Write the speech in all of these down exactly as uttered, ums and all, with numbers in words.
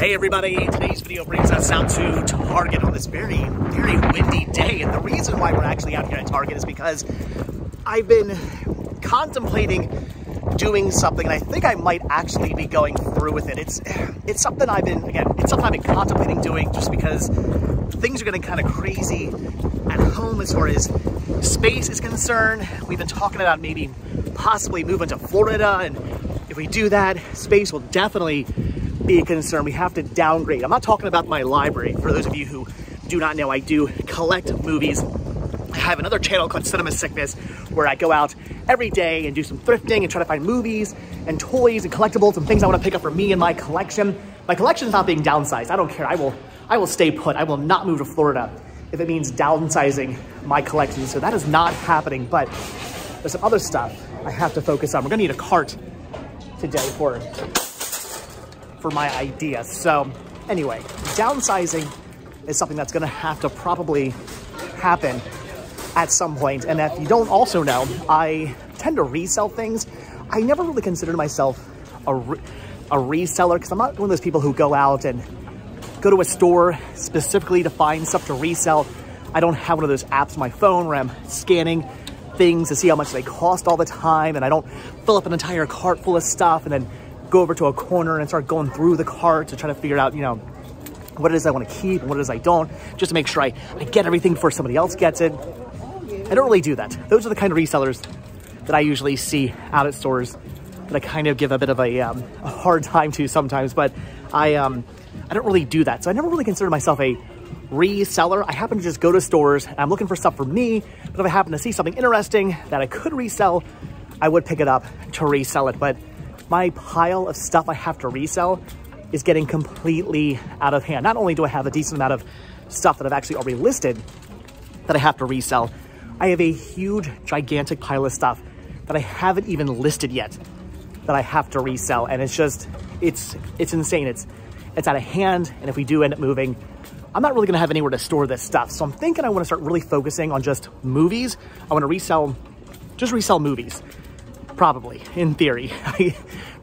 Hey everybody, today's video brings us out to Target on this very, very windy day. And the reason why we're actually out here at Target is because I've been contemplating doing something, and I think I might actually be going through with it. It's it's something I've been, again, it's something I've been contemplating doing just because things are getting kind of crazy at home as far as space is concerned. We've been talking about maybe possibly moving to Florida, and if we do that, space will definitely be a concern. We have to downgrade. I'm not talking about my library. For those of you who do not know, I do collect movies. I have another channel called Cinema Sickness where I go out every day and do some thrifting and try to find movies and toys and collectibles and things I want to pick up for me and my collection. My collection is not being downsized. I don't care. I will, I will stay put. I will not move to Florida if it means downsizing my collection. So that is not happening, but there's some other stuff I have to focus on. We're gonna need a cart today for for my idea. So anyway, downsizing is something that's gonna have to probably happen at some point. And if you don't also know, I tend to resell things. I never really considered myself a, re a reseller because I'm not one of those people who go out and go to a store specifically to find stuff to resell. I don't have one of those apps on my phone where I'm scanning things to see how much they cost all the time. And I don't fill up an entire cart full of stuff and then go over to a corner and start going through the cart to try to figure out, you know, what it is I want to keep and what it is I don't, just to make sure I, I get everything before somebody else gets it. I don't really do that. Those are the kind of resellers that I usually see out at stores that I kind of give a bit of a, um, a hard time to sometimes, but I, um, I don't really do that. So I never really consider myself a reseller. I happen to just go to stores and I'm looking for stuff for me, but if I happen to see something interesting that I could resell, I would pick it up to resell it. But my pile of stuff I have to resell is getting completely out of hand. Not only do I have a decent amount of stuff that I've actually already listed that I have to resell, I have a huge, gigantic pile of stuff that I haven't even listed yet that I have to resell. And it's just, it's it's insane. It's it's out of hand. And if we do end up moving, I'm not really gonna have anywhere to store this stuff. So I'm thinking I wanna start really focusing on just movies. I wanna resell, just resell movies, probably, in theory.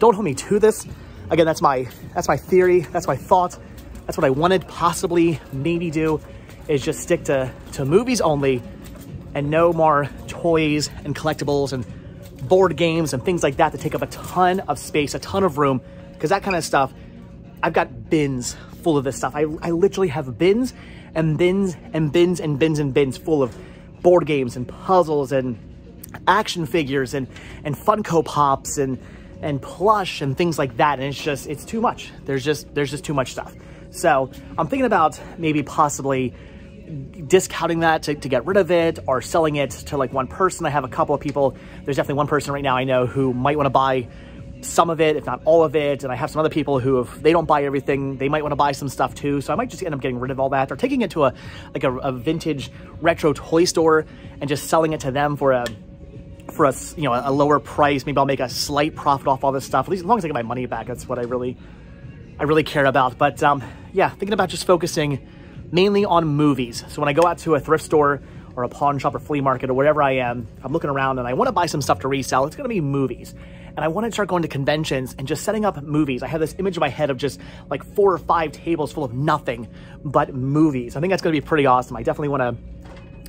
Don't hold me to this. Again, that's my, that's my theory, that's my thought. That's what I wanted, possibly, maybe do, is just stick to, to movies only, and no more toys and collectibles and board games and things like that that take up a ton of space, a ton of room, because that kind of stuff, I've got bins full of this stuff. I, I literally have bins and bins and bins and bins and bins full of board games and puzzles and action figures and, and Funko Pops and, and plush and things like that. And it's just, it's too much. There's just, there's just too much stuff. So I'm thinking about maybe possibly discounting that to, to get rid of it, or selling it to like one person. I have a couple of people. There's definitely one person right now I know who might want to buy some of it, if not all of it. And I have some other people who, if they don't buy everything, they might want to buy some stuff too. So I might just end up getting rid of all that, or taking it to a, like a, a vintage retro toy store and just selling it to them for a, for a, you know, a lower price. Maybe I'll make a slight profit off all this stuff. At least as long as I get my money back, that's what I really, I really care about. But um, yeah, thinking about just focusing mainly on movies. So when I go out to a thrift store or a pawn shop or flea market or wherever I am, I'm looking around and I want to buy some stuff to resell. It's going to be movies. And I want to start going to conventions and just setting up movies. I have this image in my head of just like four or five tables full of nothing but movies. I think that's going to be pretty awesome. I definitely want to,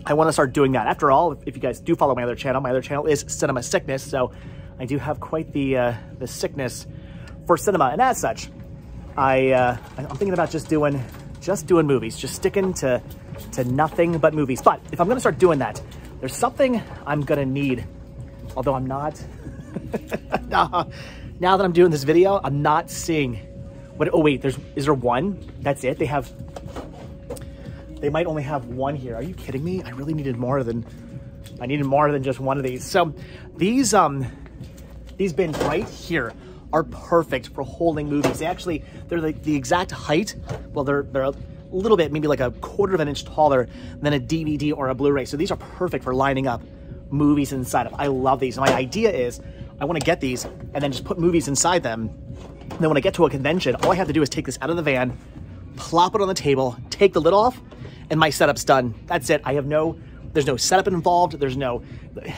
I want to start doing that. After all, if you guys do follow my other channel, my other channel is Cinema Sickness. So I do have quite the, uh, the sickness for cinema. And as such, I, uh, I'm thinking about just doing just doing movies, just sticking to, to nothing but movies. But if I'm gonna start doing that, there's something I'm gonna need, although I'm not, nah, now that I'm doing this video, I'm not seeing what, oh wait, there's, is there one? That's it, they have, they might only have one here. Are you kidding me? I really needed more than, I needed more than just one of these. So these, um, these bins right here are perfect for holding movies. They actually, they're like the exact height. Well, they're, they're a little bit, maybe like a quarter of an inch taller than a D V D or a Blu-ray. So these are perfect for lining up movies inside of. I love these. And my idea is I want to get these and then just put movies inside them. And then when I get to a convention, all I have to do is take this out of the van, plop it on the table, take the lid off, and my setup's done. That's it. I have no There's no setup involved. There's no,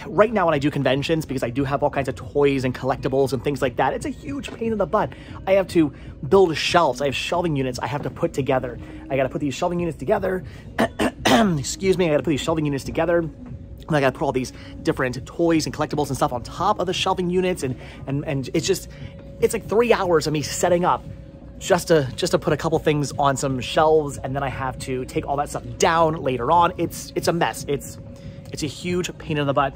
right now when I do conventions, because I do have all kinds of toys and collectibles and things like that, it's a huge pain in the butt. I have to build shelves. I have shelving units I have to put together. I got to put these shelving units together. Excuse me. I got to put these shelving units together. And I got to put all these different toys and collectibles and stuff on top of the shelving units. And, and, and it's just, it's like three hours of me setting up just to, just to put a couple things on some shelves. And then I have to take all that stuff down later on. It's, it's a mess. It's, it's a huge pain in the butt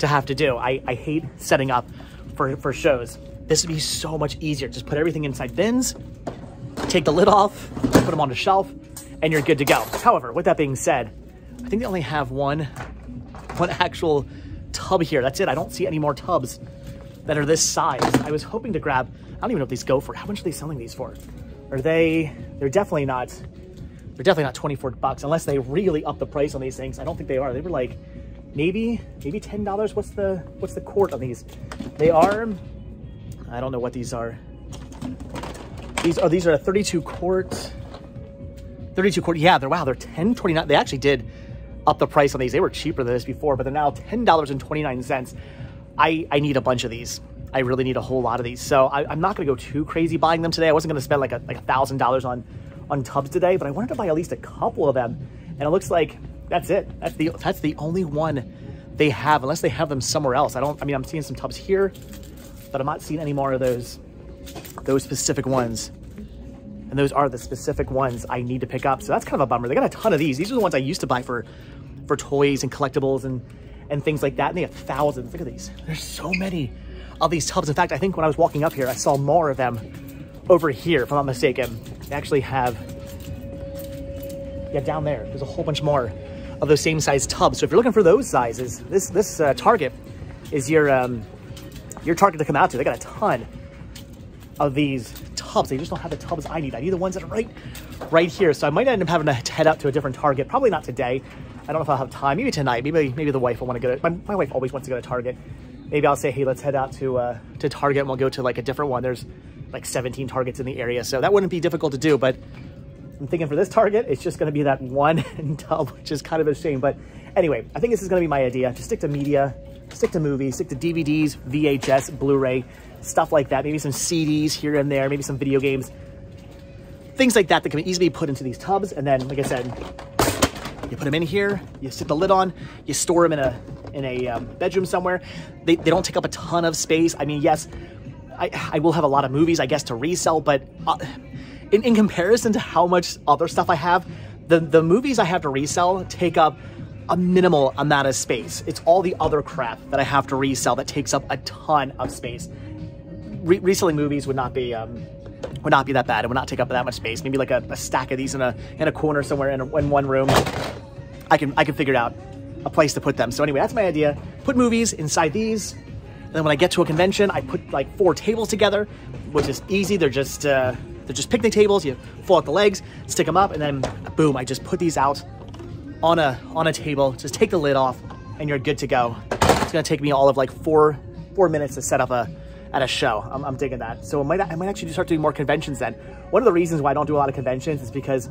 to have to do. I, I hate setting up for, for shows. This would be so much easier. Just put everything inside bins, take the lid off, put them on the shelf, and you're good to go. However, with that being said, I think they only have one one actual tub here. That's it. I don't see any more tubs that are this size. I was hoping to grab, I don't even know what these go for. How much are they selling these for? Are they, they're definitely not, they're definitely not twenty-four bucks unless they really up the price on these things. I don't think they are. They were like maybe, maybe ten dollars. What's the, what's the quart on these? They are, I don't know what these are. These are, these are a thirty-two quart, thirty-two quart. Yeah, they're, wow, they're ten twenty-nine. They actually did up the price on these. They were cheaper than this before, but they're now ten twenty-nine. I, I need a bunch of these. I really need a whole lot of these. So I, I'm not going to go too crazy buying them today. I wasn't going to spend like a, like a thousand dollars on, on tubs today, but I wanted to buy at least a couple of them. And it looks like that's it. That's the, that's the only one they have, unless they have them somewhere else. I don't, I mean, I'm seeing some tubs here, but I'm not seeing any more of those, those specific ones. And those are the specific ones I need to pick up. So that's kind of a bummer. They got a ton of these. These are the ones I used to buy for, for toys and collectibles and, and things like that. And they have thousands. Look at these. There's so many of these tubs. In fact, I think when I was walking up here, I saw more of them over here, if I'm not mistaken. They actually have, yeah, down there, there's a whole bunch more of those same size tubs. So if you're looking for those sizes, this this uh, Target is your, um, your Target to come out to. They got a ton of these tubs. They just don't have the tubs I need. I need the ones that are right, right here. So I might end up having to head out to a different Target. Probably not today. I don't know if I'll have time. Maybe tonight. Maybe maybe the wife will want to go to, my, my wife always wants to go to Target. Maybe I'll say, hey, let's head out to uh, to Target and we'll go to like a different one. There's like seventeen Targets in the area. So that wouldn't be difficult to do, but I'm thinking for this Target, it's just going to be that one tub, which is kind of a shame. But anyway, I think this is going to be my idea. Just stick to media, stick to movies, stick to D V Ds, V H S, Blu-ray, stuff like that. Maybe some C Ds here and there, maybe some video games, things like that that can easily be put into these tubs. And then, like I said, you put them in here, you sit the lid on, you store them in a in a um, bedroom somewhere. They, they don't take up a ton of space. I mean, yes, I, I will have a lot of movies, I guess, to resell, but uh, in, in comparison to how much other stuff I have, the, the movies I have to resell take up a minimal amount of space. It's all the other crap that I have to resell that takes up a ton of space. Re reselling movies would not be um, would not be that bad. It would not take up that much space. Maybe like a, a stack of these in a in a corner somewhere in, a, in one room. I can I can figure it out a place to put them. So anyway, that's my idea. Put movies inside these. And then when I get to a convention, I put like four tables together, which is easy. They're just uh, they're just picnic tables. You fold out the legs, stick them up, and then boom! I just put these out on a on a table. Just take the lid off, and you're good to go. It's gonna take me all of like four four minutes to set up a. at a show. I'm, I'm digging that. So I might, I might actually start doing more conventions then. One of the reasons why I don't do a lot of conventions is because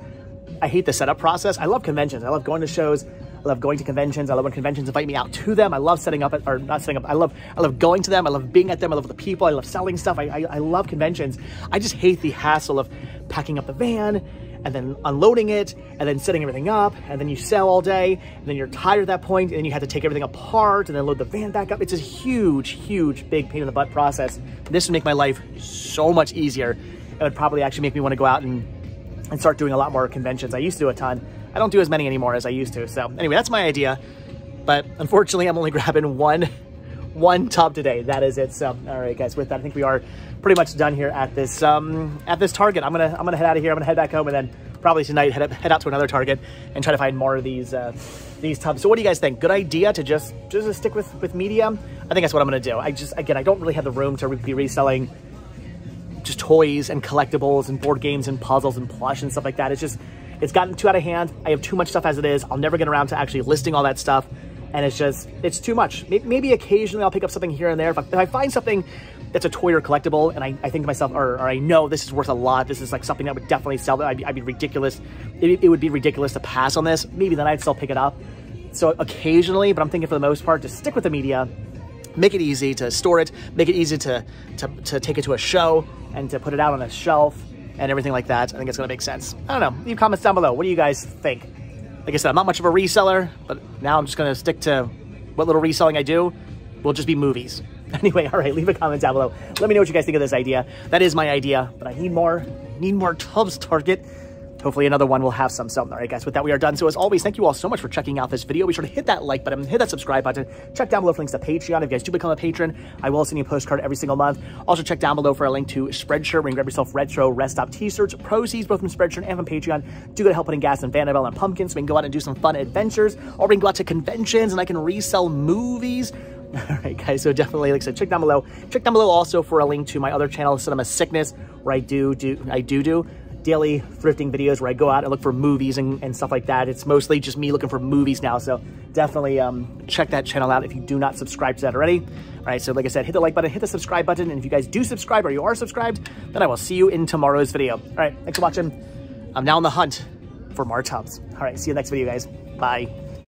I hate the setup process. I love conventions. I love going to shows. I love going to conventions. I love when conventions invite me out to them. I love setting up, or not setting up. I love, I love going to them. I love being at them. I love the people. I love selling stuff. I, I, I love conventions. I just hate the hassle of packing up the van and then unloading it and then setting everything up. And then you sell all day and then you're tired at that point and then you have to take everything apart and then load the van back up. It's a huge, huge, big pain in the butt process. This would make my life so much easier. It would probably actually make me want to go out and, and start doing a lot more conventions. I used to do a ton. I don't do as many anymore as I used to. So anyway, that's my idea. But unfortunately, I'm only grabbing one one tub today. That is it. So all right, guys, with that, I think we are pretty much done here at this um at this Target. I'm gonna I'm gonna head out of here. I'm gonna head back home and then probably tonight head up, head out to another Target and try to find more of these uh these tubs. So what do you guys think? Good idea to just just stick with with media? I think that's what I'm gonna do. I just again I don't really have the room to be reselling just toys and collectibles and board games and puzzles and plush and stuff like that. It's just it's gotten too out of hand. I have too much stuff as it is. I'll never get around to actually listing all that stuff. And it's just, it's too much. Maybe occasionally I'll pick up something here and there. If I, if I find something that's a toy or collectible and I, I think to myself, or, or I know this is worth a lot, this is like something that would definitely sell, I'd be, I'd be ridiculous. It, it would be ridiculous to pass on this. Maybe then I'd still pick it up. So occasionally, but I'm thinking for the most part, just stick with the media, make it easy to store it, make it easy to, to, to take it to a show and to put it out on a shelf and everything like that. I think it's gonna make sense. I don't know, leave comments down below. What do you guys think? Like I said, I'm not much of a reseller, but now I'm just gonna stick to what little reselling I do will just be movies. Anyway, all right, leave a comment down below. Let me know what you guys think of this idea. That is my idea, but I need more, need more tubs, Target. Hopefully another one will have some, so. All right, guys, with that, we are done. So as always, thank you all so much for checking out this video. Be sure to hit that like button, hit that subscribe button. Check down below for links to Patreon. If you guys do become a patron, I will send you a postcard every single month. Also, check down below for a link to Spreadshirt, where you can grab yourself Retro Rest Stop t-shirts. Proceeds both from Spreadshirt and from Patreon do go to help putting gas in Vanabelle and pumpkins. So we can go out and do some fun adventures, or we can go out to conventions and I can resell movies. All right, guys, so definitely, like I said, check down below. Check down below also for a link to my other channel, Cinema Sickness, where I do do, I do do. daily thrifting videos where I go out and look for movies and, and stuff like that. It's mostly just me looking for movies now, so definitely um, check that channel out if you do not subscribe to that already. All right, so like I said, hit the like button, hit the subscribe button, and if you guys do subscribe or you are subscribed, then I will see you in tomorrow's video. All right, thanks for watching. I'm now on the hunt for more tubs. All right, see you in the next video, guys. Bye.